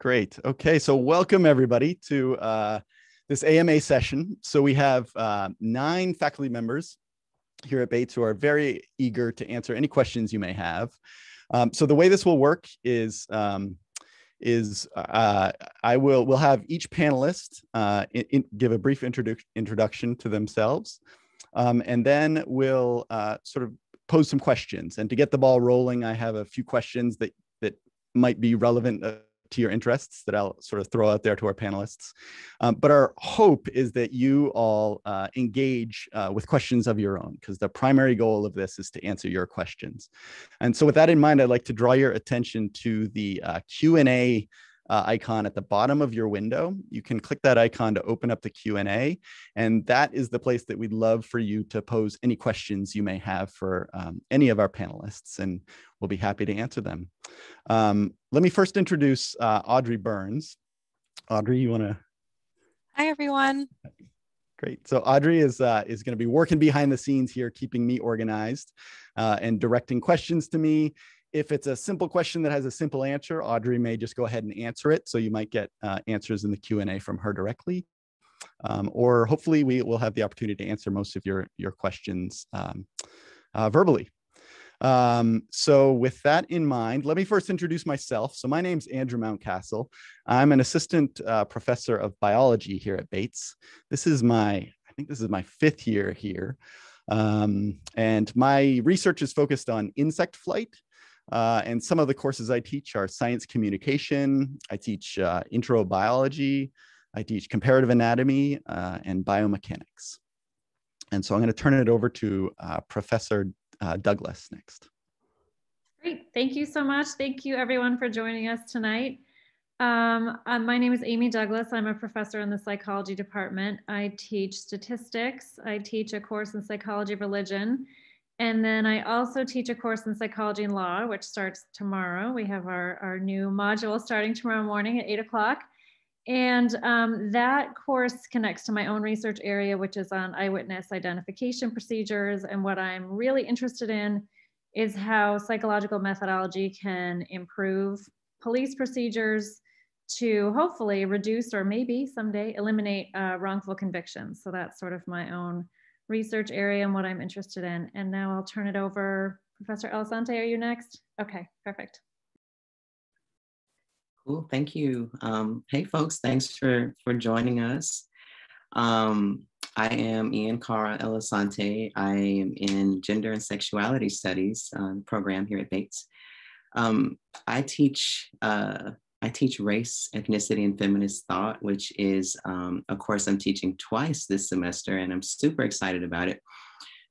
Great. Okay. So welcome everybody to this AMA session. So we have 9 faculty members here at Bates who are very eager to answer any questions you may have. So the way this will work is we'll have each panelist give a brief introduction to themselves, and then we'll sort of pose some questions. And to get the ball rolling, I have a few questions that might be relevant to your interests that I'll sort of throw out there to our panelists. But our hope is that you all engage with questions of your own, because the primary goal of this is to answer your questions. And so with that in mind, I'd like to draw your attention to the Q&A icon at the bottom of your window. You can click that icon to open up the Q&A, and that is the place that we'd love for you to pose any questions you may have for any of our panelists, and we'll be happy to answer them. Let me first introduce Audrey Burns. Audrey, you want to? Hi, everyone. Great. So Audrey is going to be working behind the scenes here, keeping me organized and directing questions to me. If it's a simple question that has a simple answer, Audrey may just go ahead and answer it. So you might get answers in the Q&A from her directly. Or hopefully we will have the opportunity to answer most of your questions verbally. So with that in mind, let me first introduce myself. So my name's Andrew Mountcastle. I'm an assistant professor of biology here at Bates. This is my 5th year here. And my research is focused on insect flight. And some of the courses I teach are science communication. I teach intro biology. I teach comparative anatomy and biomechanics. And so I'm going to turn it over to Professor Douglass next. Great. Thank you so much. Thank you everyone for joining us tonight. My name is Amy Douglass. I'm a professor in the psychology department. I teach statistics. I teach a course in psychology of religion. And then I also teach a course in psychology and law, which starts tomorrow. We have our new module starting tomorrow morning at 8 o'clock. And that course connects to my own research area, which is on eyewitness identification procedures. And what I'm really interested in is how psychological methodology can improve police procedures to hopefully reduce or maybe someday eliminate wrongful convictions. So that's sort of my own research area and what I'm interested in. And now I'll turn it over. Professor Ellasante, are you next? Okay, perfect. Cool, thank you. Hey folks, thanks for joining us. I am Ian Khara Ellasante. I am in Gender and Sexuality Studies program here at Bates. I teach race, ethnicity, and feminist thought, which is a course I'm teaching twice this semester, and I'm super excited about it.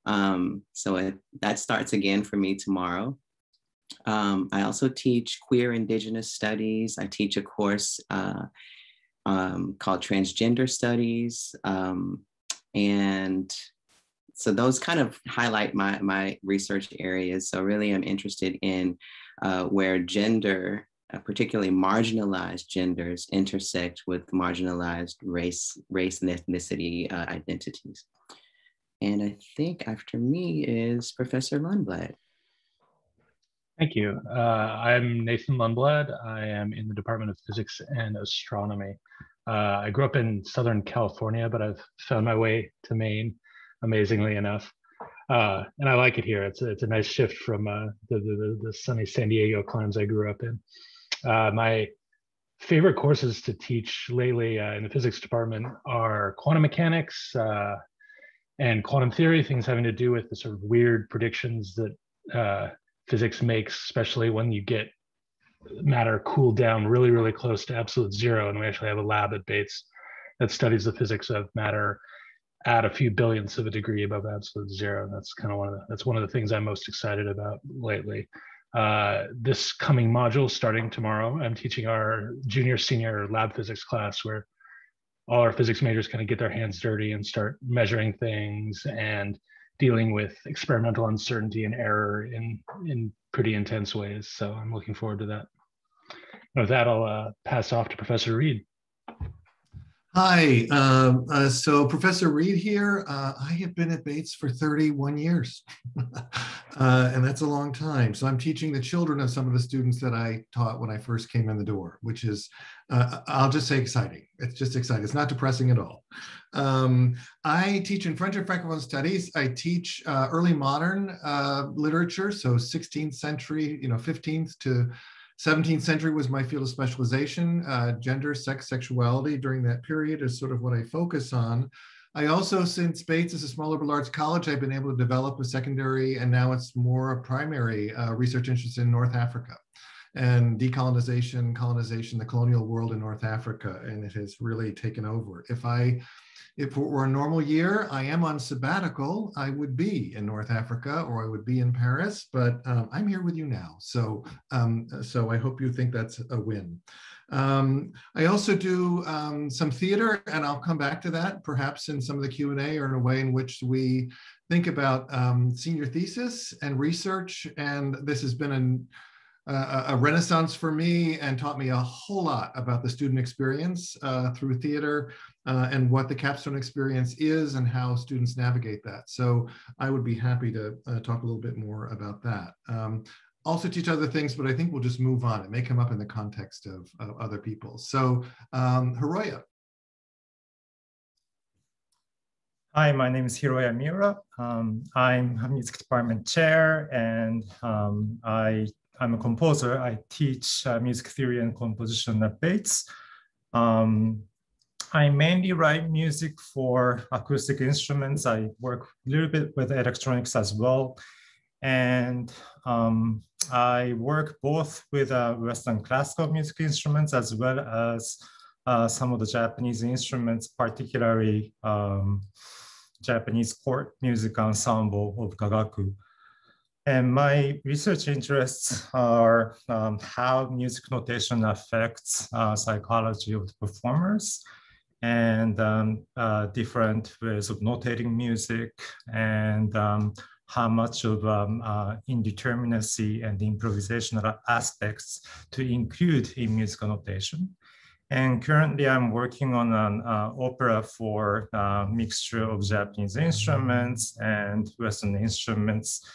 That starts again for me tomorrow. I also teach queer indigenous studies. I teach a course called transgender studies. And so those kind of highlight my research areas. So really I'm interested in where gender, particularly marginalized genders, intersect with marginalized race and ethnicity identities. And I think after me is Professor Lundblad. Thank you. I'm Nathan Lundblad. I am in the Department of Physics and Astronomy. I grew up in Southern California, but I've found my way to Maine, amazingly enough. And I like it here. It's a nice shift from the sunny San Diego climes I grew up in. My favorite courses to teach lately in the physics department are quantum mechanics and quantum theory, things having to do with the sort of weird predictions that physics makes, especially when you get matter cooled down really, really close to absolute zero. And we actually have a lab at Bates that studies the physics of matter at a few billionths of a degree above absolute zero. And that's kind of one of the things I'm most excited about lately. This coming module starting tomorrow, I'm teaching our junior senior lab physics class where all our physics majors kind of get their hands dirty and start measuring things and dealing with experimental uncertainty and error in pretty intense ways. So I'm looking forward to that. And with that, I'll pass off to Professor Read. Hi, so Professor Read here. I have been at Bates for 31 years, and that's a long time. So I'm teaching the children of some of the students that I taught when I first came in the door, which is, I'll just say exciting. It's just exciting. It's not depressing at all. I teach in French and Francophone studies. I teach early modern literature, so 16th century, 15th to 17th century was my field of specialization. Gender, sex, sexuality during that period is sort of what I focus on. I also, since Bates is a small liberal arts college, I've been able to develop a secondary, and now it's more a primary research interest in North Africa and decolonization, colonization, the colonial world in North Africa, and it has really taken over. If it were a normal year, I am on sabbatical, I would be in North Africa or I would be in Paris, but I'm here with you now. So, so I hope you think that's a win. I also do some theater, and I'll come back to that perhaps in some of the Q&A, or in a way in which we think about senior thesis and research. And this has been a renaissance for me, and taught me a whole lot about the student experience through theater and what the capstone experience is and how students navigate that. So I would be happy to talk a little bit more about that. Also teach other things, but I think we'll just move on. It may come up in the context of other people. So Hiroya. Hi, my name is Hiroya Miura. I'm a music department chair, and I'm a composer. I teach music theory and composition at Bates. I mainly write music for acoustic instruments. I work a little bit with electronics as well. And I work both with Western classical music instruments as well as some of the Japanese instruments, particularly Japanese court music ensemble of Kagaku. And my research interests are how music notation affects psychology of the performers, and different ways of notating music, and how much of indeterminacy and improvisational aspects to include in musical notation. And currently I'm working on an opera for a mixture of Japanese instruments and Western instruments,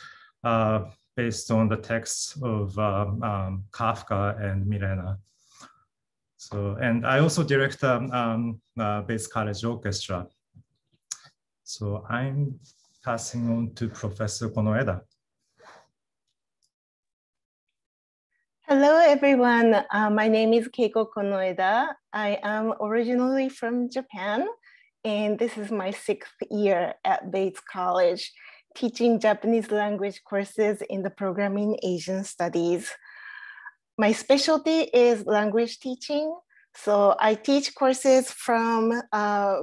based on the texts of Kafka and Milena. So, and I also direct Bates College Orchestra. So I'm passing on to Professor Konoeda. Hello, everyone. My name is Keiko Konoeda. I am originally from Japan, and this is my 6th year at Bates College, teaching Japanese language courses in the program in Asian Studies. My specialty is language teaching. So I teach courses from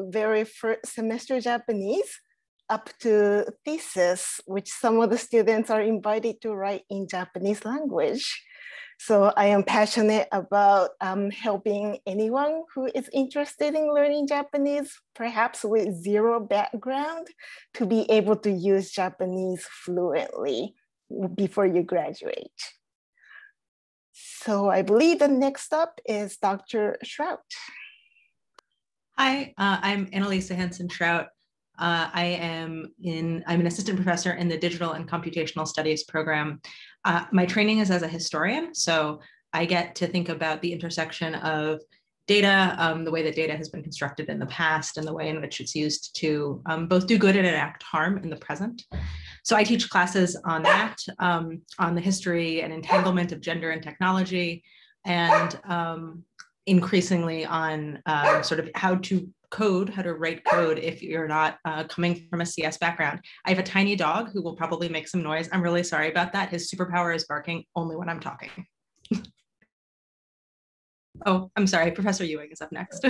very first semester Japanese up to thesis, which some of the students are invited to write in Japanese language. So I am passionate about helping anyone who is interested in learning Japanese, perhaps with zero background, to be able to use Japanese fluently before you graduate. So I believe the next up is Dr. Shrout. Hi, I'm Anelise Hanson Shrout. I'm an assistant professor in the Digital and Computational Studies program. My training is as a historian, so I get to think about the intersection of data, the way that data has been constructed in the past, and the way in which it's used to both do good and enact harm in the present. So I teach classes on that, on the history and entanglement of gender and technology, and increasingly on sort of how to code, how to write code if you're not coming from a CS background. I have a tiny dog who will probably make some noise. I'm really sorry about that. His superpower is barking only when I'm talking. Oh, I'm sorry. Professor Ewing is up next.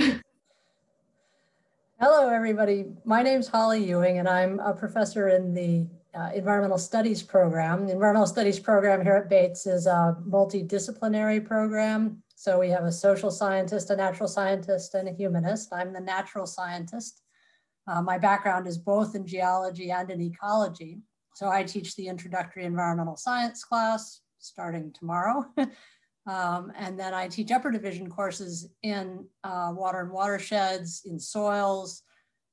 Hello, everybody. My name's Holly Ewing, and I'm a professor in the Environmental Studies program. The Environmental Studies program here at Bates is a multidisciplinary program. So we have a social scientist, a natural scientist, and a humanist. I'm the natural scientist. My background is both in geology and in ecology. So I teach the introductory environmental science class starting tomorrow. And then I teach upper division courses in water and watersheds, in soils.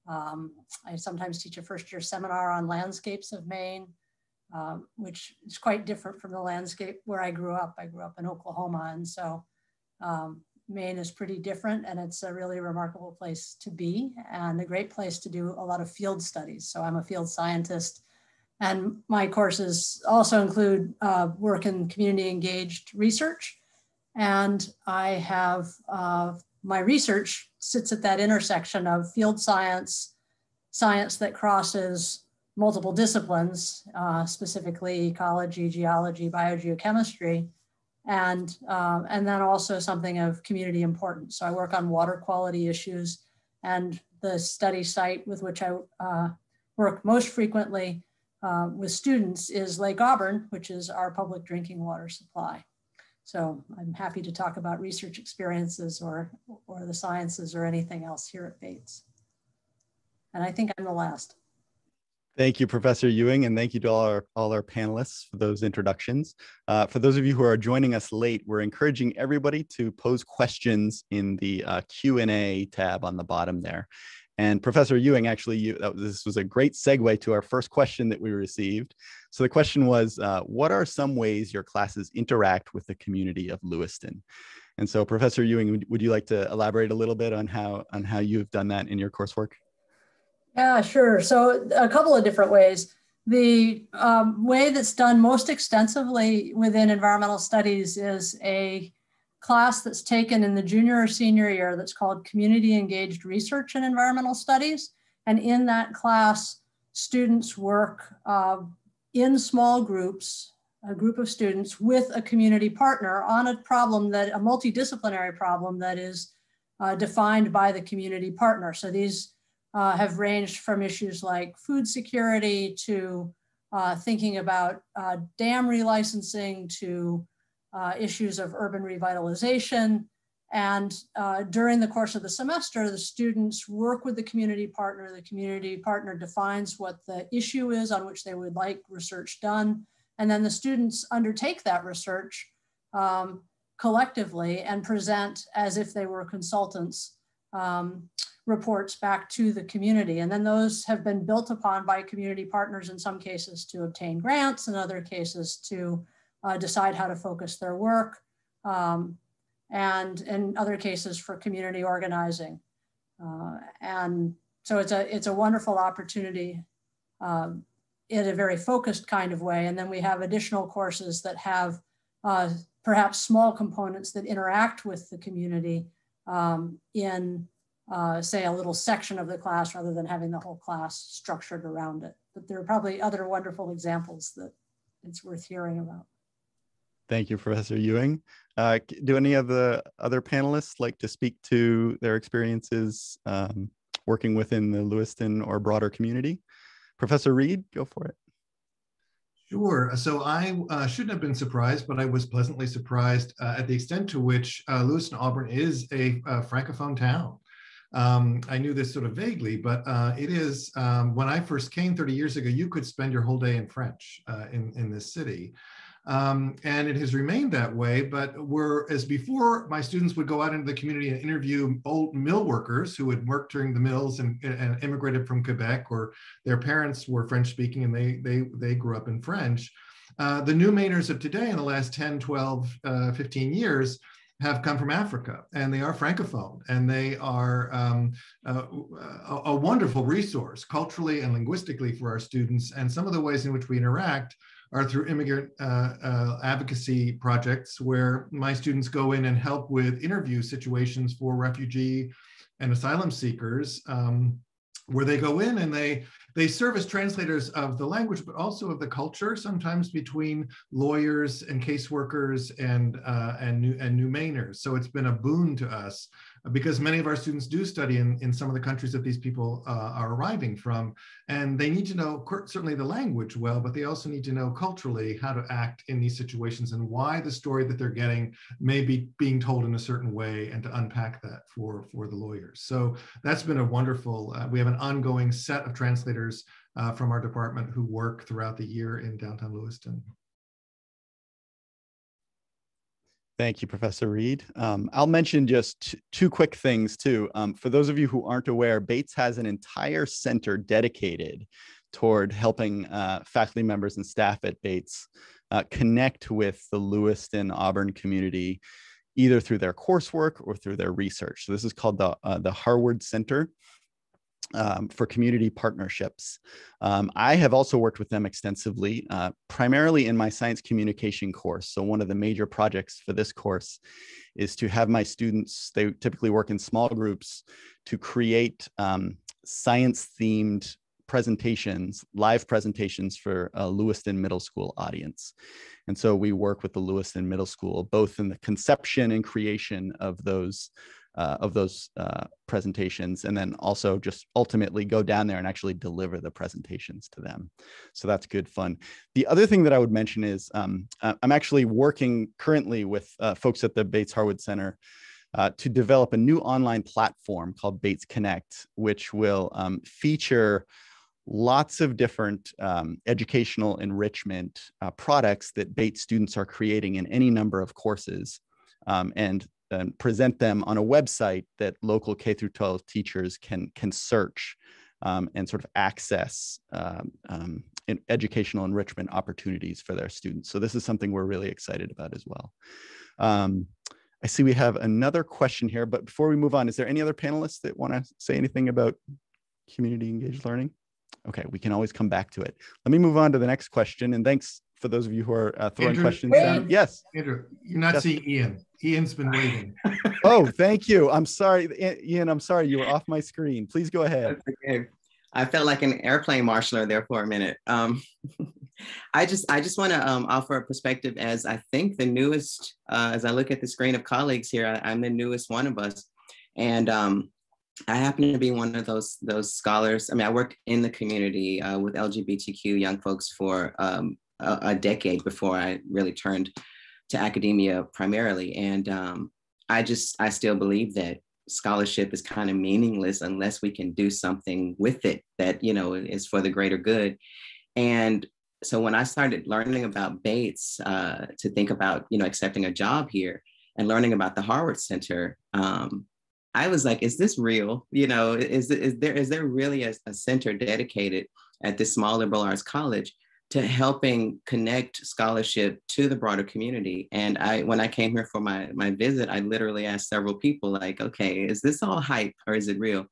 I sometimes teach a first year seminar on landscapes of Maine, which is quite different from the landscape where I grew up. I grew up in Oklahoma, and so Maine is pretty different, and it's a really remarkable place to be and a great place to do a lot of field studies. So I'm a field scientist, and my courses also include work in community engaged research. And I have my research sits at that intersection of field science, science that crosses multiple disciplines, specifically ecology, geology, biogeochemistry, and then also something of community importance. So I work on water quality issues, and the study site with which I work most frequently with students is Lake Auburn, which is our public drinking water supply. So I'm happy to talk about research experiences or the sciences or anything else here at Bates. And I think I'm the last. Thank you, Professor Ewing, and thank you to all our panelists for those introductions. For those of you who are joining us late, we're encouraging everybody to pose questions in the Q&A tab on the bottom there. And Professor Ewing, actually, this was a great segue to our first question that we received. So the question was, what are some ways your classes interact with the community of Lewiston? And so Professor Ewing, would you like to elaborate a little bit on how you've done that in your coursework? Yeah, sure. So a couple of different ways. The way that's done most extensively within environmental studies is a class that's taken in the junior or senior year that's called Community Engaged Research in Environmental Studies. And in that class, students work in small groups, a group of students with a community partner on a problem that, a multidisciplinary problem that is defined by the community partner. So these have ranged from issues like food security to thinking about dam relicensing to issues of urban revitalization. And during the course of the semester, the students work with the community partner. The community partner defines what the issue is on which they would like research done. And then the students undertake that research collectively and present, as if they were consultants, reports back to the community. And then those have been built upon by community partners in some cases to obtain grants, in other cases to decide how to focus their work, and in other cases for community organizing. And so it's a wonderful opportunity in a very focused kind of way. And then we have additional courses that have perhaps small components that interact with the community in, say, a little section of the class rather than having the whole class structured around it. But there are probably other wonderful examples that it's worth hearing about. Thank you, Professor Ewing. Do any of the other panelists like to speak to their experiences working within the Lewiston or broader community? Professor Read, go for it. Sure. So I shouldn't have been surprised, but I was pleasantly surprised at the extent to which Lewiston-Auburn is a Francophone town. I knew this sort of vaguely, but it is, when I first came 30 years ago, you could spend your whole day in French in this city. And it has remained that way, but as before, my students would go out into the community and interview old mill workers who had worked during the mills and immigrated from Quebec, or their parents were French speaking and they grew up in French. The new Mainers of today in the last 10, 12, 15 years have come from Africa, and they are Francophone, and they are a wonderful resource culturally and linguistically for our students. And some of the ways in which we interact are through immigrant advocacy projects, where my students go in and help with interview situations for refugee and asylum seekers, where they go in and they serve as translators of the language, but also of the culture, sometimes between lawyers and caseworkers and New Mainers. So it's been a boon to us, because many of our students do study in some of the countries that these people are arriving from, and they need to know certainly the language well, but they also need to know culturally how to act in these situations and why the story that they're getting may be being told in a certain way, and to unpack that for the lawyers. So that's been a wonderful, we have an ongoing set of translators from our department who work throughout the year in downtown Lewiston. Thank you, Professor Reed. I'll mention just two quick things too. For those of you who aren't aware, Bates has an entire center dedicated toward helping faculty members and staff at Bates connect with the Lewiston-Auburn community, either through their coursework or through their research. So this is called the Harward Center for Community Partnerships. I have also worked with them extensively, primarily in my science communication course. So one of the major projects for this course is to have my students, they typically work in small groups, to create science-themed presentations, live presentations for a Lewiston Middle School audience. And so we work with the Lewiston Middle School, both in the conception and creation of those presentations, and then also just ultimately go down there and actually deliver the presentations to them. So that's good fun. The other thing that I would mention is I'm actually working currently with folks at the Bates Harwood Center to develop a new online platform called Bates Connect, which will feature lots of different educational enrichment products that Bates students are creating in any number of courses, and present them on a website that local K-12 teachers can search and sort of access educational enrichment opportunities for their students. So this is something we're really excited about as well. I see we have another question here, but before we move on, is there any other panelists that want to say anything about community engaged learning? Okay, we can always come back to it. Let me move on to the next question, and thanks for those of you who are throwing questions down. Yes. Andrew, you're not seeing Ian. Ian's been waiting. Oh, thank you. I'm sorry, Ian, I'm sorry. You were off my screen. Please go ahead. Okay. I felt like an airplane marshaler there for a minute. I just want to offer a perspective as I think the newest, as I look at the screen of colleagues here, I'm the newest one of us. And I happen to be one of those scholars. I mean, I worked in the community with LGBTQ young folks for a decade before I really turned to academia primarily. And I still believe that scholarship is kind of meaningless unless we can do something with it that, you know, is for the greater good. And so when I started learning about Bates to think about, you know, accepting a job here and learning about the Harward Center, I was like, is this real? You know, is there really a center dedicated at this small liberal arts college to helping connect scholarship to the broader community? And when I came here for my visit, I literally asked several people like, okay, is this all hype or is it real?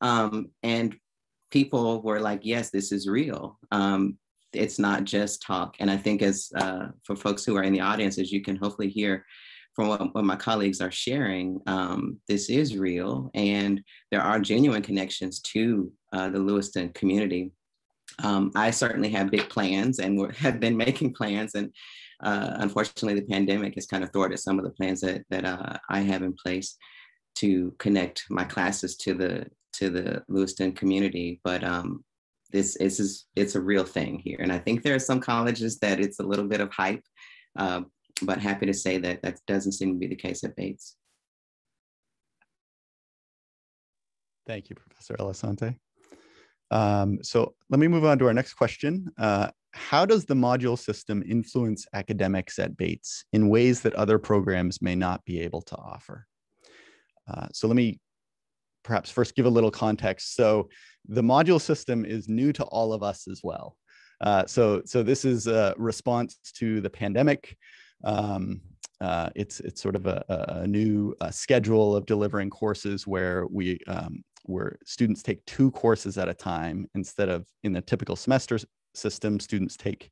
And people were like, yes, this is real. It's not just talk. And I think as for folks who are in the audience, as you can hopefully hear from what my colleagues are sharing, this is real. And there are genuine connections to the Lewiston community. I certainly have big plans and have been making plans. And unfortunately, the pandemic has kind of thwarted some of the plans that I have in place to connect my classes to the Lewiston community. But it's a real thing here. And I think there are some colleges that it's a little bit of hype, but happy to say that doesn't seem to be the case at Bates. Thank you, Professor Ellasante. So let me move on to our next question. How does the module system influence academics at Bates in ways that other programs may not be able to offer? So let me perhaps first give a little context. So the module system is new to all of us as well. So this is a response to the pandemic. It's sort of a new schedule of delivering courses where students take two courses at a time instead of in the typical semester system, students take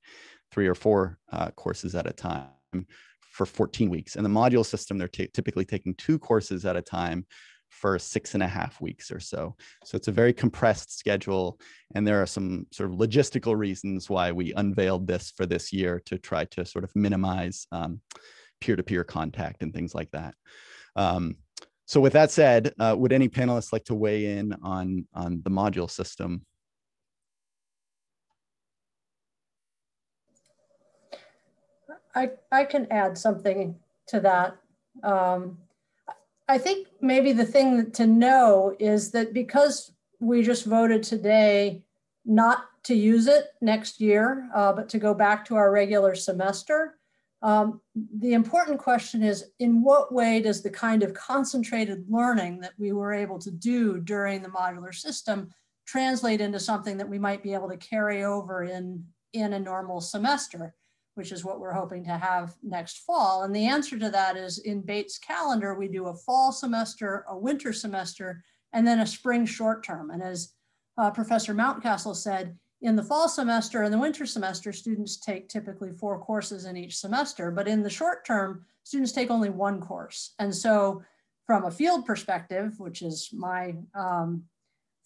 three or four courses at a time for 14 weeks. In the module system, they're typically taking two courses at a time for 6.5 weeks or so. So it's a very compressed schedule. And there are some sort of logistical reasons why we unveiled this for this year to try to sort of minimize peer-to-peer contact and things like that. So with that said, would any panelists like to weigh in on the module system? I can add something to that. I think maybe the thing to know is that because we just voted today not to use it next year, but to go back to our regular semester, The important question is, in what way does the kind of concentrated learning that we were able to do during the modular system translate into something that we might be able to carry over in a normal semester, which is what we're hoping to have next fall? And the answer to that is, in Bates' calendar, we do a fall semester, a winter semester, and then a spring short term. And as Professor Mountcastle said, in the fall semester and the winter semester, students take typically 4 courses in each semester, but in the short term, students take only 1 course. And so from a field perspective, which is my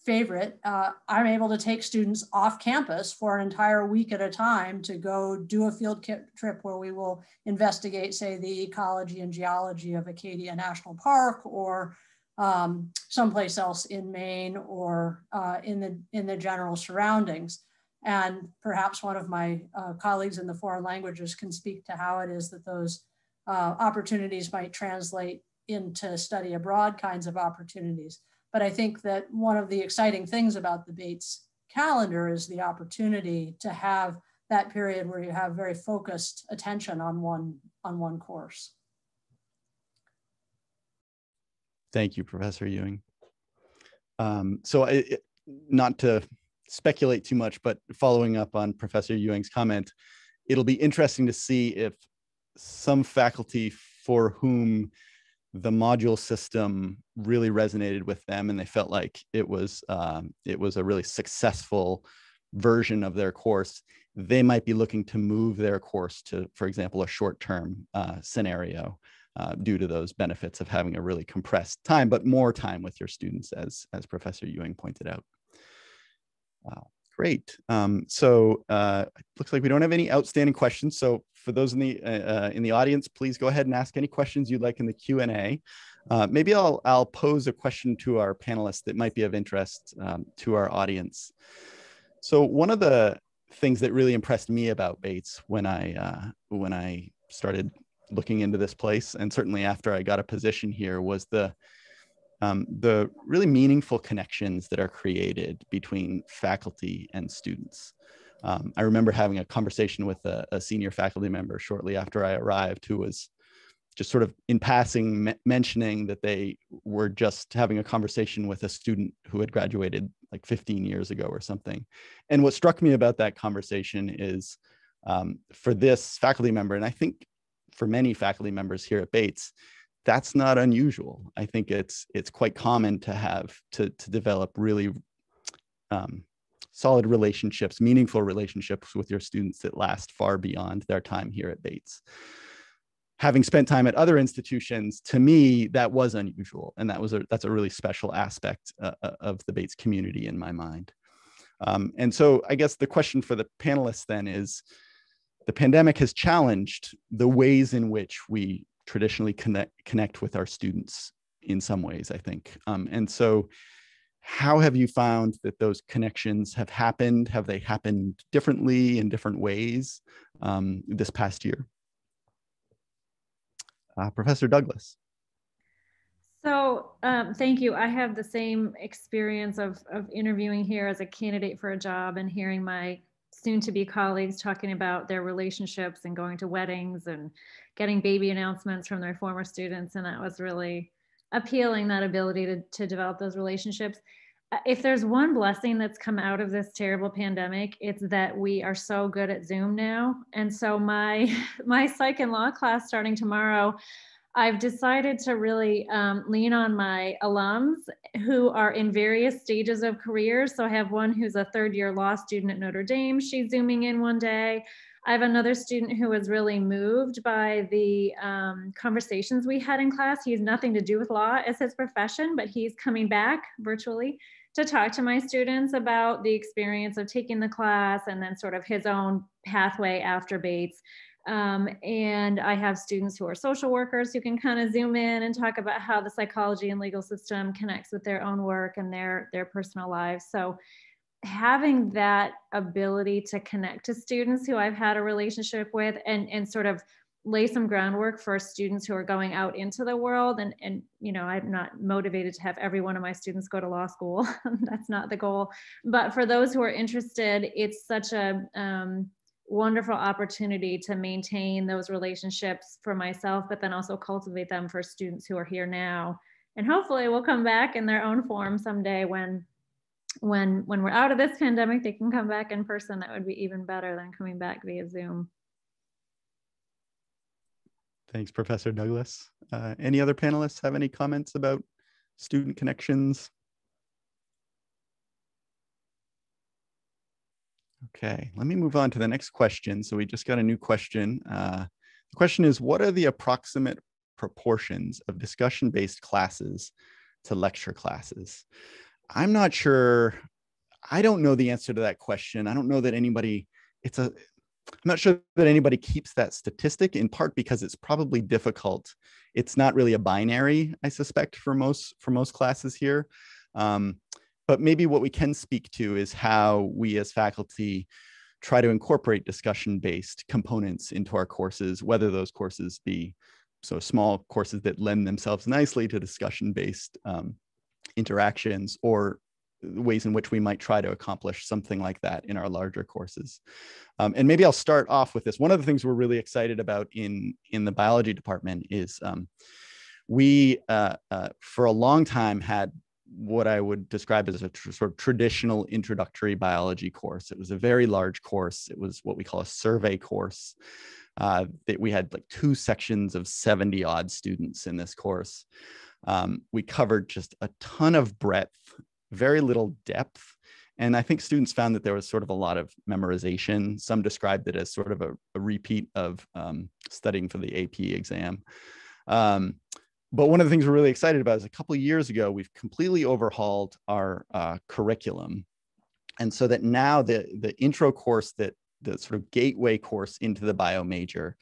favorite, I'm able to take students off campus for an entire week at a time to go do a field trip where we will investigate, say, the ecology and geology of Acadia National Park, or someplace else in Maine, or in the general surroundings. And perhaps one of my colleagues in the foreign languages can speak to how it is that those opportunities might translate into study abroad kinds of opportunities. But I think that one of the exciting things about the Bates calendar is the opportunity to have that period where you have very focused attention on one course. Thank you, Professor Ewing. So not to speculate too much, but following up on Professor Ewing's comment, it'll be interesting to see if some faculty for whom the module system really resonated with them and they felt like it was a really successful version of their course, they might be looking to move their course to, for example, a short-term scenario due to those benefits of having a really compressed time, but more time with your students, as Professor Ewing pointed out. Wow, great. So it looks like we don't have any outstanding questions. So for those in the audience, please go ahead and ask any questions you'd like in the Q&A. Maybe I'll pose a question to our panelists that might be of interest to our audience. So one of the things that really impressed me about Bates when I started looking into this place, and certainly after I got a position here, was the really meaningful connections that are created between faculty and students. I remember having a conversation with a senior faculty member shortly after I arrived, who was just sort of in passing mentioning that they were just having a conversation with a student who had graduated like 15 years ago or something. And what struck me about that conversation is for this faculty member, and I think for many faculty members here at Bates, that's not unusual. I think it's quite common to have to develop really solid relationships, meaningful relationships with your students that last far beyond their time here at Bates. Having spent time at other institutions, to me, that was unusual. And that's a really special aspect of the Bates community in my mind. And so I guess the question for the panelists then is, the pandemic has challenged the ways in which we traditionally connect with our students in some ways, I think. And so how have you found that those connections have happened? Have they happened differently, in different ways this past year? Professor Douglass. So thank you. I have the same experience of interviewing here as a candidate for a job and hearing my soon-to-be colleagues talking about their relationships and going to weddings and getting baby announcements from their former students. And that was really appealing, that ability to develop those relationships. If there's one blessing that's come out of this terrible pandemic, it's that we are so good at Zoom now. And so my psych and law class starting tomorrow, I've decided to really lean on my alums who are in various stages of careers. So I have one who's a third-year law student at Notre Dame. She's Zooming in one day. I have another student who was really moved by the conversations we had in class. He has nothing to do with law as his profession, but he's coming back virtually to talk to my students about the experience of taking the class and then sort of his own pathway after Bates. And I have students who are social workers who can kind of Zoom in and talk about how the psychology and legal system connects with their own work and their personal lives. So having that ability to connect to students who I've had a relationship with and sort of lay some groundwork for students who are going out into the world. And you know, I'm not motivated to have every one of my students go to law school. That's not the goal. But for those who are interested, it's such a wonderful opportunity to maintain those relationships for myself, but then also cultivate them for students who are here now. And hopefully we'll come back in their own form someday when we're out of this pandemic, they can come back in person. That would be even better than coming back via Zoom. Thanks, Professor Douglass. Any other panelists have any comments about student connections? Okay, let me move on to the next question. So we just got a new question. The question is, what are the approximate proportions of discussion-based classes to lecture classes? I'm not sure. I don't know the answer to that question. I don't know that anybody, I'm not sure that anybody keeps that statistic, in part because it's probably difficult. It's not really a binary, I suspect, for most classes here. But maybe what we can speak to is how we as faculty try to incorporate discussion-based components into our courses, whether those courses be so small courses that lend themselves nicely to discussion-based interactions, or ways in which we might try to accomplish something like that in our larger courses. And maybe I'll start off with this. One of the things we're really excited about in the biology department is we for a long time had what I would describe as a sort of traditional introductory biology course. It was a very large course. It was what we call a survey course. That we had like 2 sections of 70 odd students in this course. We covered just a ton of breadth, very little depth. And I think students found that there was sort of a lot of memorization. Some described it as sort of a repeat of studying for the AP exam. But one of the things we're really excited about is a couple of years ago, we've completely overhauled our curriculum. And so that now the intro course, the sort of gateway course into the bio major,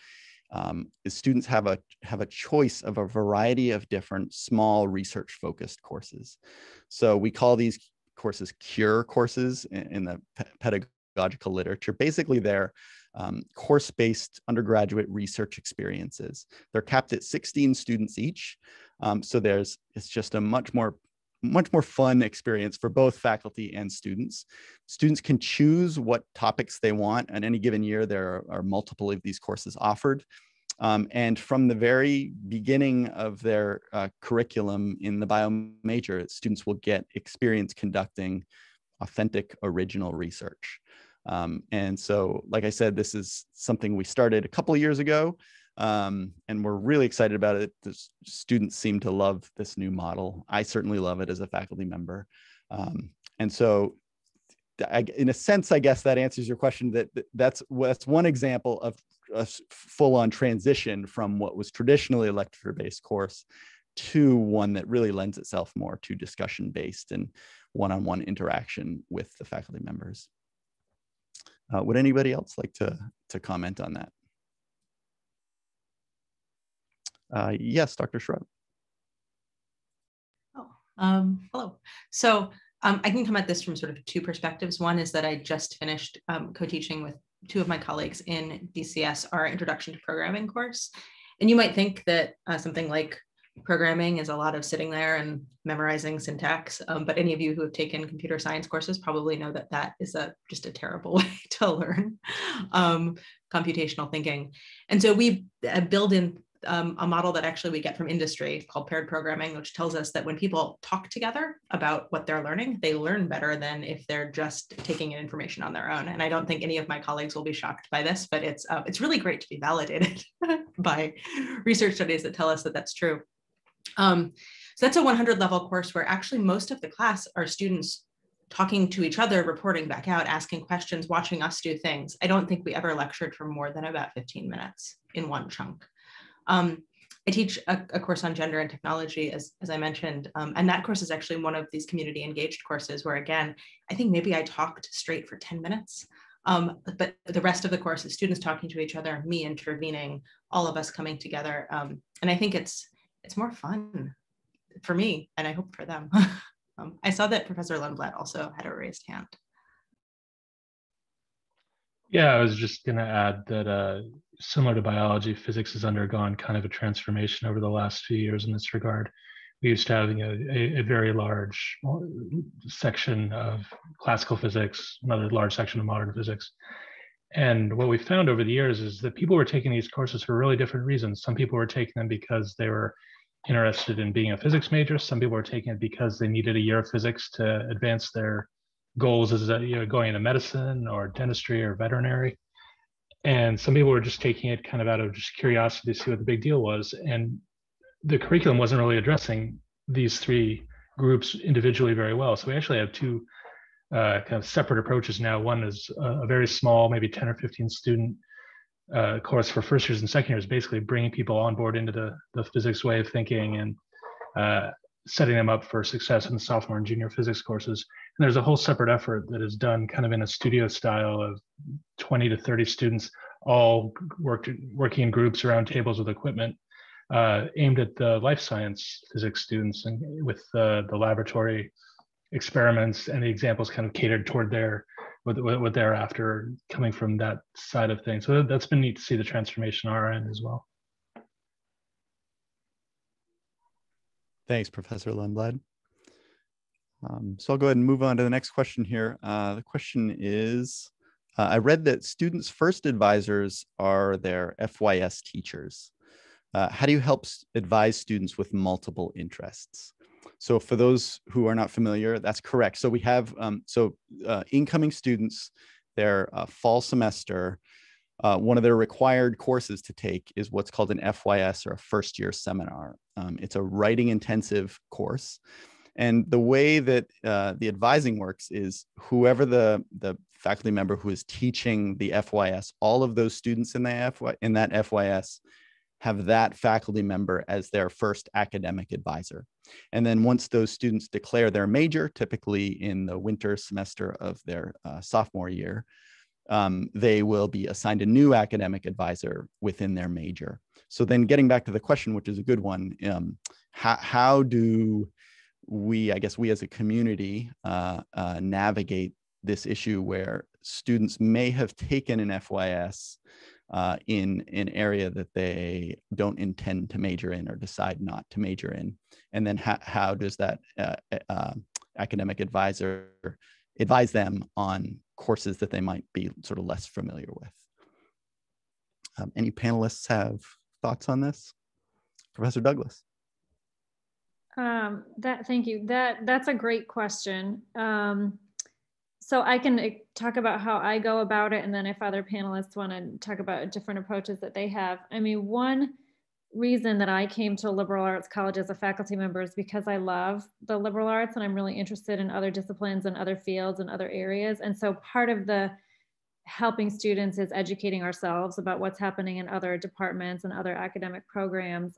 is students have a choice of a variety of different small research focused courses. So we call these courses CURE courses in the pedagogical literature. Basically, they're course-based undergraduate research experiences. They're capped at 16 students each. So it's just a much more fun experience for both faculty and students. Students can choose what topics they want. In any given year, there are multiple of these courses offered. And from the very beginning of their curriculum in the bio major, students will get experience conducting authentic, original research. And so, like I said, this is something we started a couple of years ago, and we're really excited about it. The students seem to love this new model. I certainly love it as a faculty member. And so, in a sense, I guess that answers your question, that's one example of a full-on transition from what was traditionally a lecture-based course to one that really lends itself more to discussion-based and one-on-one interaction with the faculty members. Would anybody else like to comment on that? Yes, Dr. Shrout. Hello. So I can come at this from sort of 2 perspectives. One is that I just finished co-teaching with 2 of my colleagues in DCS, our Introduction to Programming course. And you might think that something like programming is a lot of sitting there and memorizing syntax, but any of you who have taken computer science courses probably know that that is just a terrible way to learn computational thinking. And so we build in a model that actually we get from industry called paired programming, which tells us that when people talk together about what they're learning, they learn better than if they're just taking in information on their own. And I don't think any of my colleagues will be shocked by this, but it's really great to be validated by research studies that tell us that that's true. So that's a 100 level course where actually most of the class are students talking to each other, reporting back out, asking questions, watching us do things. I don't think we ever lectured for more than about 15 minutes in one chunk. I teach a course on gender and technology, as I mentioned, and that course is actually one of these community engaged courses where, again, I think maybe I talked straight for 10 minutes. But the rest of the course is students talking to each other, me intervening, all of us coming together. And I think it's more fun for me, and I hope for them. I saw that Professor Lundblad also had a raised hand. Yeah, I was just going to add that similar to biology, physics has undergone kind of a transformation over the last few years in this regard. We used to having a very large section of classical physics, another large section of modern physics. And what we found over the years is that people were taking these courses for really different reasons. Some people were taking them because they were interested in being a physics major. Some people were taking it because they needed a year of physics to advance their goals as a, you know, going into medicine or dentistry or veterinary. And some people were just taking it kind of out of just curiosity to see what the big deal was. And the curriculum wasn't really addressing these three groups individually very well. So we actually have two kind of separate approaches now. One is a very small, maybe 10 or 15 student course for first years and second years, basically bringing people on board into the physics way of thinking and setting them up for success in the sophomore and junior physics courses. And there's a whole separate effort that is done kind of in a studio style of 20 to 30 students, all working in groups around tables with equipment, aimed at the life science physics students, and with the laboratory experiments and the examples kind of catered toward their, what they're after coming from that side of things. So that's been neat to see the transformation on our end as well. Thanks, Professor Lundblad. So I'll go ahead and move on to the next question here. The question is, I read that students' first advisors are their FYS teachers. How do you help advise students with multiple interests? So for those who are not familiar, that's correct. So we have, incoming students, their fall semester, one of their required courses to take is what's called an FYS, or a first year seminar. It's a writing intensive course. And the way that the advising works is whoever the faculty member who is teaching the FYS, all of those students in that FYS have that faculty member as their first academic advisor. And then once those students declare their major, typically in the winter semester of their sophomore year, they will be assigned a new academic advisor within their major. So then getting back to the question, which is a good one, how do we, I guess we as a community, navigate this issue where students may have taken an FYS in an area that they don't intend to major in or decide not to major in? And then how does that academic advisor advise them on courses that they might be sort of less familiar with? Any panelists have thoughts on this? Professor Douglass. Thank you. That's a great question. So I can talk about how I go about it, and then if other panelists want to talk about different approaches that they have. I mean, one reason that I came to a liberal arts college as a faculty member is because I love the liberal arts and I'm really interested in other disciplines and other fields and other areas. And so part of the helping students is educating ourselves about what's happening in other departments and other academic programs.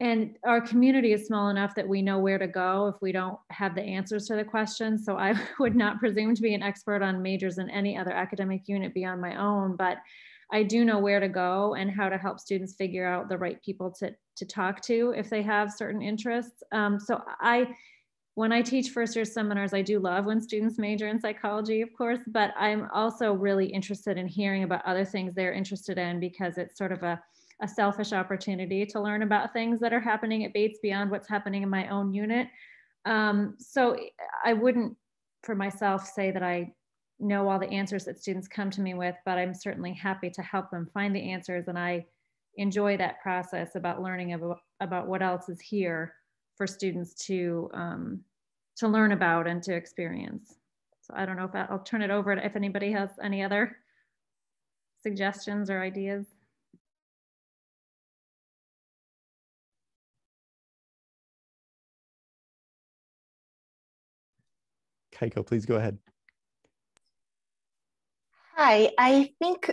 And our community is small enough that we know where to go if we don't have the answers to the questions. So I would not presume to be an expert on majors in any other academic unit beyond my own, but I do know where to go and how to help students figure out the right people to talk to if they have certain interests. When I teach first year seminars, I do love when students major in psychology, of course, but I'm also really interested in hearing about other things they're interested in, because it's sort of a selfish opportunity to learn about things that are happening at Bates beyond what's happening in my own unit. So I wouldn't for myself say that I know all the answers that students come to me with, but I'm certainly happy to help them find the answers. And I enjoy that process about learning about what else is here for students to learn about and to experience. So I don't know if I'll turn it over to if anybody has any other suggestions or ideas. Keiko, please go ahead. Hi, I think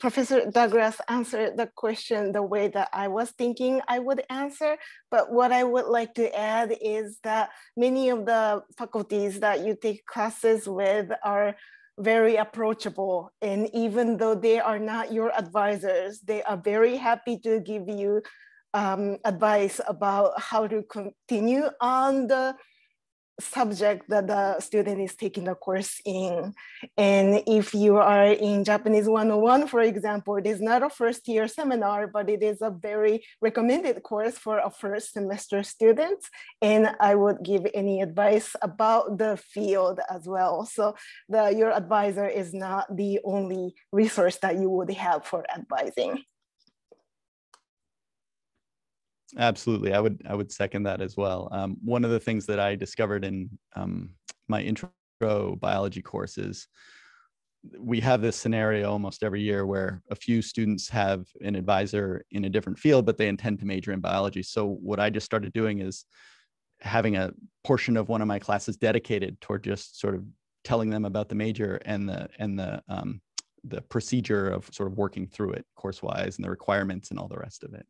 Professor Douglass answered the question the way that I was thinking I would answer. But what I would like to add is that many of the faculties that you take classes with are very approachable. And even though they are not your advisors, they are very happy to give you advice about how to continue on the subject that the student is taking the course in. And if you are in Japanese 101, for example, it is not a first year seminar, but it is a very recommended course for a first semester student. And I would give any advice about the field as well. So your advisor is not the only resource that you would have for advising. Absolutely. I would second that as well. One of the things that I discovered in my intro biology courses, we have this scenario almost every year where a few students have an advisor in a different field, but they intend to major in biology. So what I just started doing is having a portion of one of my classes dedicated toward just sort of telling them about the major and the procedure of sort of working through it course-wise and the requirements and all the rest of it.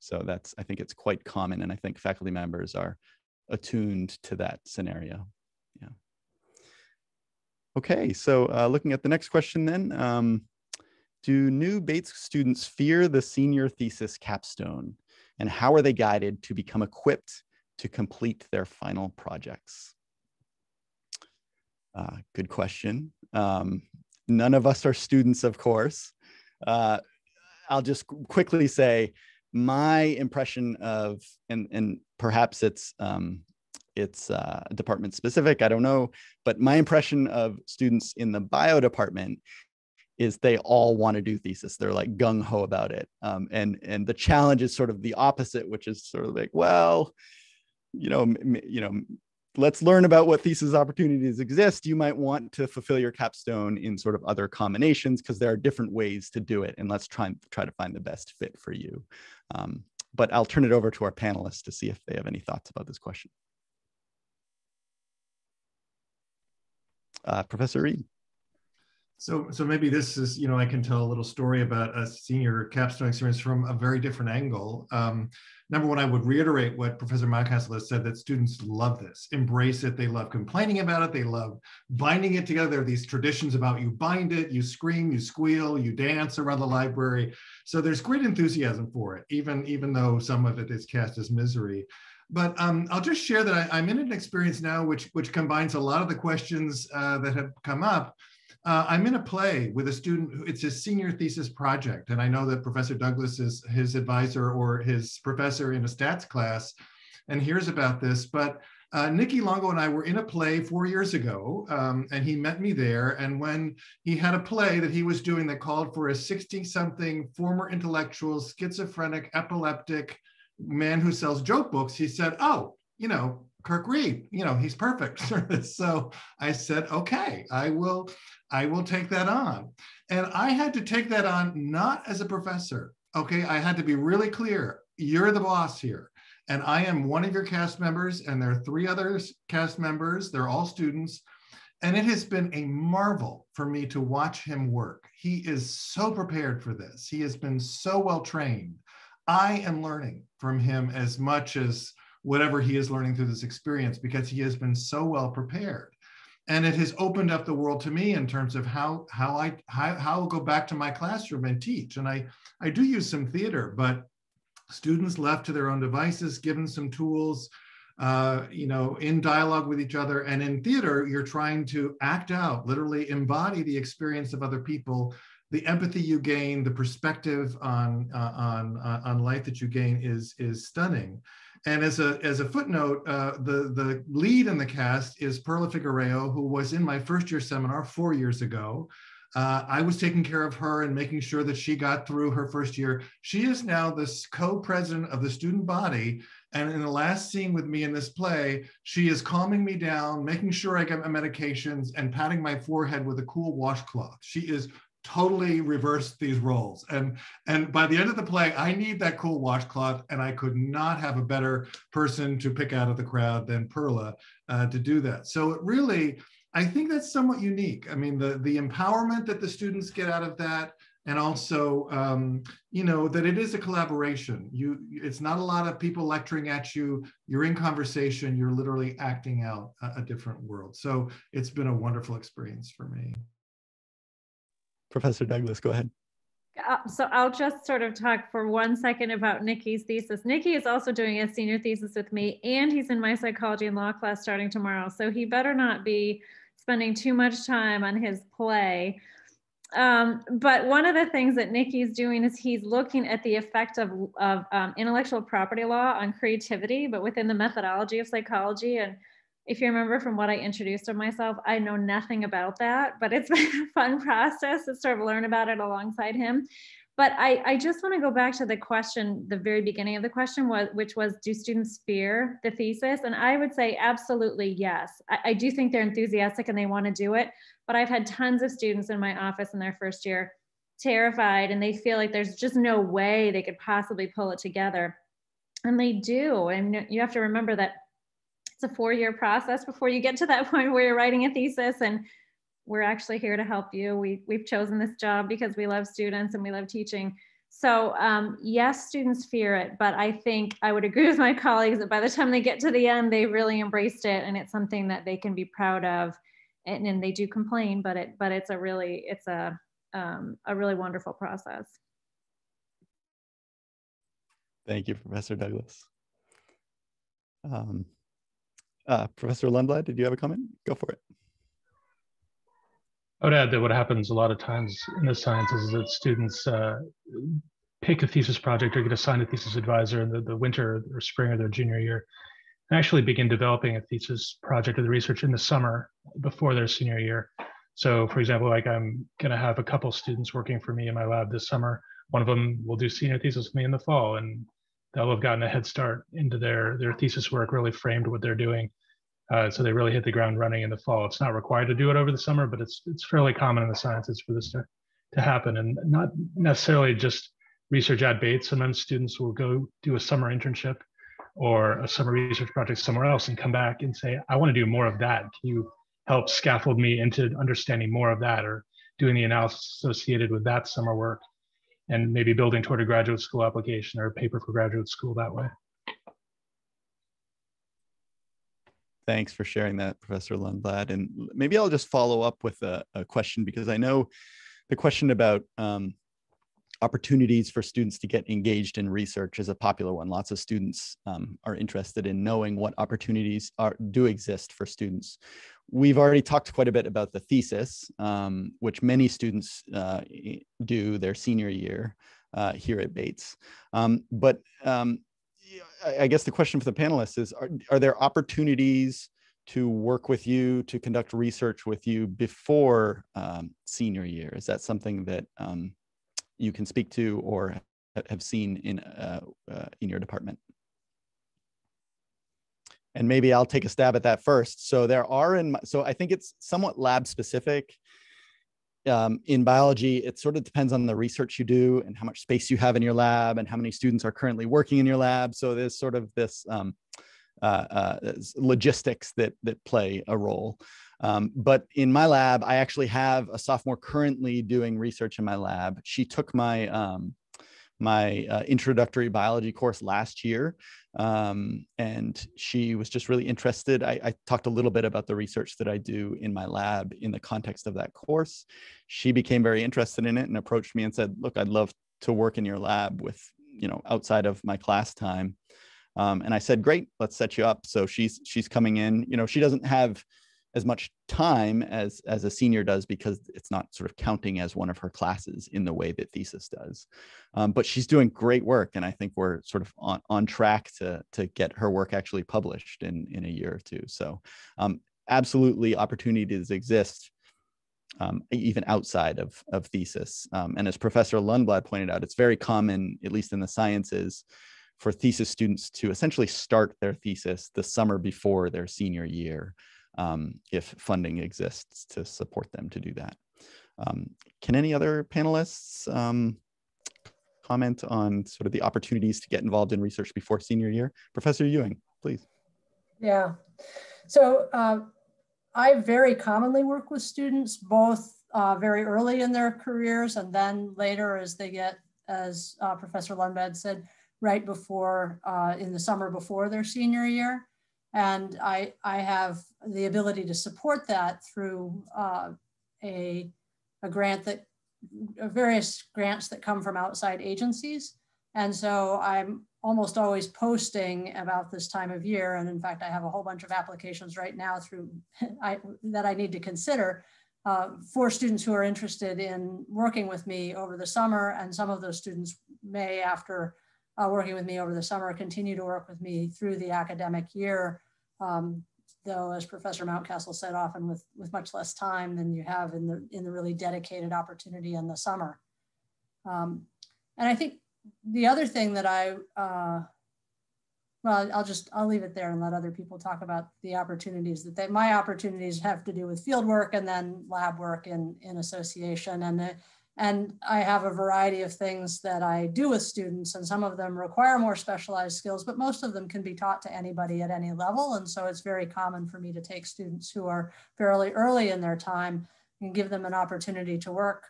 So that's, I think it's quite common. And I think faculty members are attuned to that scenario. Yeah. Okay, so looking at the next question then, do new Bates students fear the senior thesis capstone? And how are they guided to become equipped to complete their final projects? Good question. None of us are students, of course. I'll just quickly say, my impression of, and perhaps it's department specific, I don't know, but my impression of students in the bio department is they all want to do thesis. They're like gung ho about it. And the challenge is sort of the opposite, which is sort of like, well, you know, let's learn about what thesis opportunities exist. You might want to fulfill your capstone in sort of other combinations because there are different ways to do it. And let's try to find the best fit for you. But I'll turn it over to our panelists to see if they have any thoughts about this question. Professor Reed. So maybe this is, I can tell a little story about a senior capstone experience from a very different angle. Number one, I would reiterate what Professor Mountcastle has said, that students love this, embrace it. They love complaining about it. They love binding it together. There are these traditions about you bind it, you scream, you squeal, you dance around the library. So there's great enthusiasm for it, even though some of it is cast as misery. But I'll just share that I'm in an experience now which combines a lot of the questions that have come up. I'm in a play with a student, it's his senior thesis project. And I know that Professor Douglass is his advisor or his professor in a stats class and hears about this. But Nikki Longo and I were in a play 4 years ago and he met me there. And when he had a play that he was doing that called for a 60-something former intellectual, schizophrenic, epileptic man who sells joke books, he said, oh, Kirk Read, he's perfect. So I said, okay, I will take that on. And I had to take that on, not as a professor. Okay, I had to be really clear. You're the boss here. And I am one of your cast members, and there are three other cast members. They're all students. And it has been a marvel for me to watch him work. He is so prepared for this. He has been so well trained. I am learning from him as much as whatever he is learning through this experience, because he has been so well prepared. And it has opened up the world to me in terms of how I'll go back to my classroom and teach. And I do use some theater, but students left to their own devices, given some tools, in dialogue with each other. And in theater, you're trying to act out, literally embody the experience of other people. The empathy you gain, the perspective on life that you gain is stunning. And as a footnote, the lead in the cast is Perla Figueroa, who was in my first year seminar 4 years ago. I was taking care of her and making sure that she got through her first year. She is now the co-president of the student body. And in the last scene with me in this play, she is calming me down, making sure I get my medications, and patting my forehead with a cool washcloth. She is totally reversed these roles. And by the end of the play, I need that cool washcloth, and I could not have a better person to pick out of the crowd than Perla to do that. So it really, I think that's somewhat unique. I mean, the empowerment that the students get out of that, and also, that it is a collaboration. It's not a lot of people lecturing at you. You're in conversation. You're literally acting out a different world. So it's been a wonderful experience for me. Professor Douglass, go ahead. So I'll just sort of talk for 1 second about Nikki's thesis. Nikki is also doing a senior thesis with me, and he's in my psychology and law class starting tomorrow. So he better not be spending too much time on his play. But one of the things that Nikki's doing is he's looking at the effect of intellectual property law on creativity, but within the methodology of psychology. And if you remember from what I introduced of myself, I know nothing about that, but it's been a fun process to sort of learn about it alongside him. But I just want to go back to the question, the very beginning of the question, which was, do students fear the thesis? And I would say absolutely yes. I do think they're enthusiastic and they want to do it, but I've had tons of students in my office in their first year terrified, and they feel like there's just no way they could possibly pull it together. And they do, and you have to remember that it's a four-year process before you get to that point where you're writing a thesis, and we're actually here to help you. We've chosen this job because we love students and we love teaching. So yes, students fear it, but I think I would agree with my colleagues that by the time they get to the end, they really embraced it, and it's something that they can be proud of. And they do complain, but it's a really wonderful process. Thank you, Professor Douglass. Professor Lundblad, did you have a comment? Go for it. I would add that what happens a lot of times in the sciences is that students pick a thesis project or get assigned a thesis advisor in the winter or spring of their junior year, and actually begin developing a thesis project or the research in the summer before their senior year. So for example, like I'm gonna have a couple students working for me in my lab this summer. One of them will do senior thesis with me in the fall, and they'll have gotten a head start into their thesis work, really framed what they're doing. So they really hit the ground running in the fall. It's not required to do it over the summer, but it's fairly common in the sciences for this to happen, and not necessarily just research at Bates. Sometimes students will go do a summer internship or a summer research project somewhere else and come back and say, I want to do more of that. Can you help scaffold me into understanding more of that or doing the analysis associated with that summer work and maybe building toward a graduate school application or a paper for graduate school that way? Thanks for sharing that, Professor Lundblad. And maybe I'll just follow up with a question, because I know the question about opportunities for students to get engaged in research is a popular one. Lots of students are interested in knowing what opportunities do exist for students. We've already talked quite a bit about the thesis, which many students do their senior year here at Bates. I guess the question for the panelists is, are there opportunities to work with you, to conduct research with you before senior year? Is that something that you can speak to or have seen in your department? And maybe I'll take a stab at that first. So there are so I think it's somewhat lab specific. In biology, it sort of depends on the research you do and how much space you have in your lab and how many students are currently working in your lab. So there's sort of this logistics that play a role. But in my lab, I actually have a sophomore currently doing research in my lab. She took my my introductory biology course last year, and she was just really interested. I talked a little bit about the research that I do in my lab in the context of that course. She became very interested in it and approached me and said, look, I'd love to work in your lab with, outside of my class time. And I said, great, let's set you up. So she's coming in. She doesn't have as much time as a senior does, because it's not sort of counting as one of her classes in the way that thesis does. But she's doing great work, and I think we're sort of on track to get her work actually published in a year or two. So absolutely opportunities exist even outside of thesis. And as Professor Lundblad pointed out, it's very common, at least in the sciences, for thesis students to essentially start their thesis the summer before their senior year, if funding exists to support them to do that. Can any other panelists comment on sort of the opportunities to get involved in research before senior year? Professor Ewing, please. Yeah, so I very commonly work with students, both very early in their careers and then later as they get, as Professor Lundblad said, right before, in the summer before their senior year. And I have the ability to support that through a grant that various grants that come from outside agencies. And so I'm almost always posting about this time of year. And in fact, I have a whole bunch of applications right now through that I need to consider for students who are interested in working with me over the summer. And some of those students may, after working with me over the summer, continue to work with me through the academic year. Though, as Professor Mountcastle said, often with much less time than you have in the really dedicated opportunity in the summer. And I think the other thing that I, well, I'll leave it there and let other people talk about the opportunities that my opportunities have to do with field work and then lab work in association. And I have a variety of things that I do with students, and some of them require more specialized skills, but most of them can be taught to anybody at any level. And so it's very common for me to take students who are fairly early in their time and give them an opportunity to work,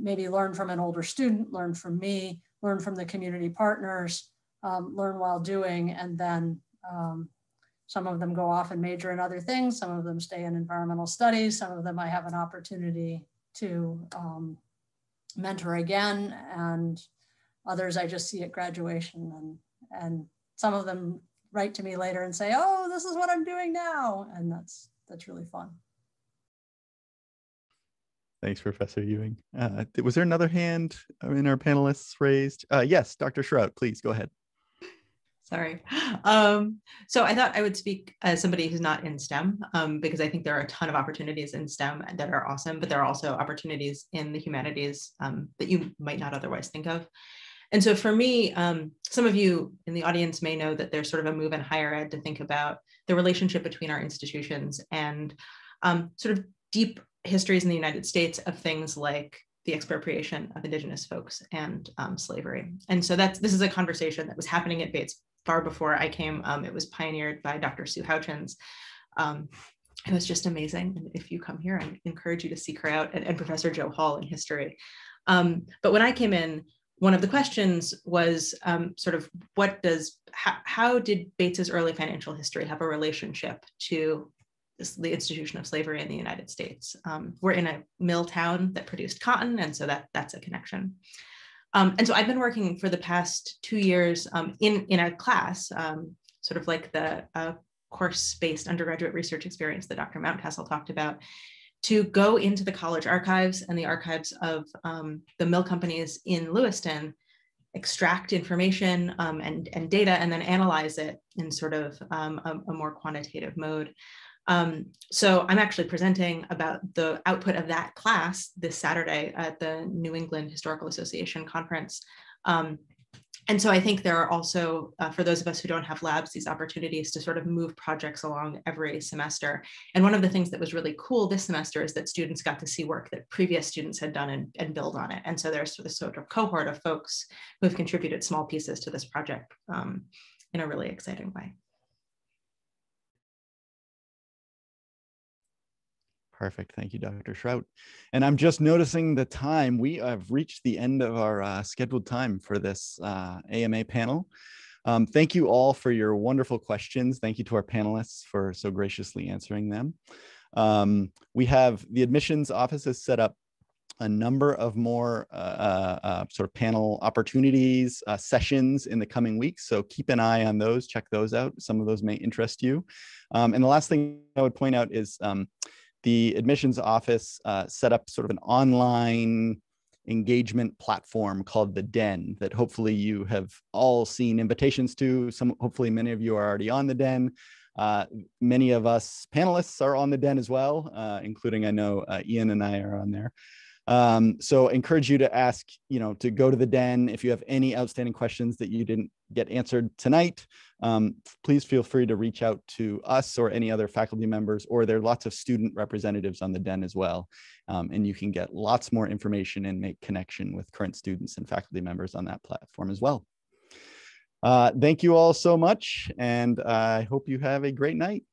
maybe learn from an older student, learn from me, learn from the community partners, learn while doing, and then some of them go off and major in other things. Some of them stay in environmental studies. Some of them I have an opportunity to mentor again, and others I just see at graduation, and some of them write to me later and say, oh, this is what I'm doing now, and that's really fun. Thanks, Professor Ewing. Was there another hand in our panelists raised? Yes, Dr. Shrout, please go ahead. Sorry. So I thought I would speak as somebody who's not in STEM, because I think there are a ton of opportunities in STEM that are awesome, but there are also opportunities in the humanities that you might not otherwise think of. And so for me, some of you in the audience may know that there's sort of a move in higher ed to think about the relationship between our institutions and sort of deep histories in the United States of things like the expropriation of indigenous folks and slavery. And so this is a conversation that was happening at Bates far before I came. It was pioneered by Dr. Sue Houchins. It was just amazing. And if you come here, I encourage you to seek her out, and Professor Joe Hall in history. But when I came in, one of the questions was sort of how did Bates's early financial history have a relationship to the institution of slavery in the United States? We're in a mill town that produced cotton, and so that's a connection. And so I've been working for the past 2 years in a class, sort of like the course-based undergraduate research experience that Dr. Mountcastle talked about, to go into the college archives and the archives of the mill companies in Lewiston, extract information and data, and then analyze it in sort of a more quantitative mode. So I'm actually presenting about the output of that class this Saturday at the New England Historical Association conference. And so I think there are also, for those of us who don't have labs, these opportunities to sort of move projects along every semester. And one of the things that was really cool this semester is that students got to see work that previous students had done and build on it. And so there's this sort of cohort of folks who have contributed small pieces to this project in a really exciting way. Perfect. Thank you, Dr. Shrout. And I'm just noticing the time. We have reached the end of our scheduled time for this AMA panel. Thank you all for your wonderful questions. Thank you to our panelists for so graciously answering them. We have the admissions office has set up a number of more sort of panel opportunities, sessions in the coming weeks. So keep an eye on those, check those out. Some of those may interest you. And the last thing I would point out is the admissions office set up sort of an online engagement platform called The Den that hopefully you have all seen invitations to. Hopefully many of you are already on The Den. Many of us panelists are on The Den as well, including I know Ian and I are on there. So encourage you to ask, to go to The Den. If you have any outstanding questions that you didn't get answered tonight, please feel free to reach out to us or any other faculty members, or there are lots of student representatives on The Den as well. And you can get lots more information and make connection with current students and faculty members on that platform as well. Thank you all so much, and I hope you have a great night.